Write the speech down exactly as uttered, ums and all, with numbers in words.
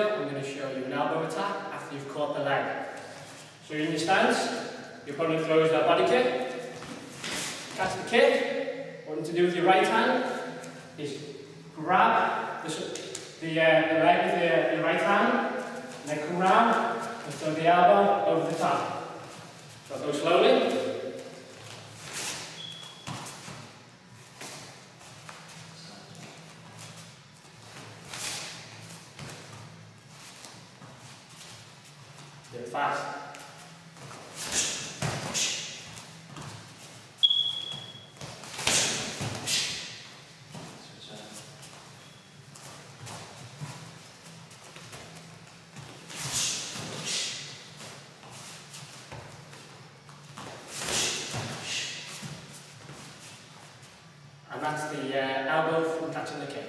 video, I'm going to show you an elbow attack after you've caught the leg. So you're in your stance, your opponent throws their body kick, catch the kick. What you need to do with your right hand is grab the, the, uh, the leg with your, your right hand, and then come round and throw the elbow over the top. So I'll go slowly. Do it fast. And that's the uh, elbow from catching the kick.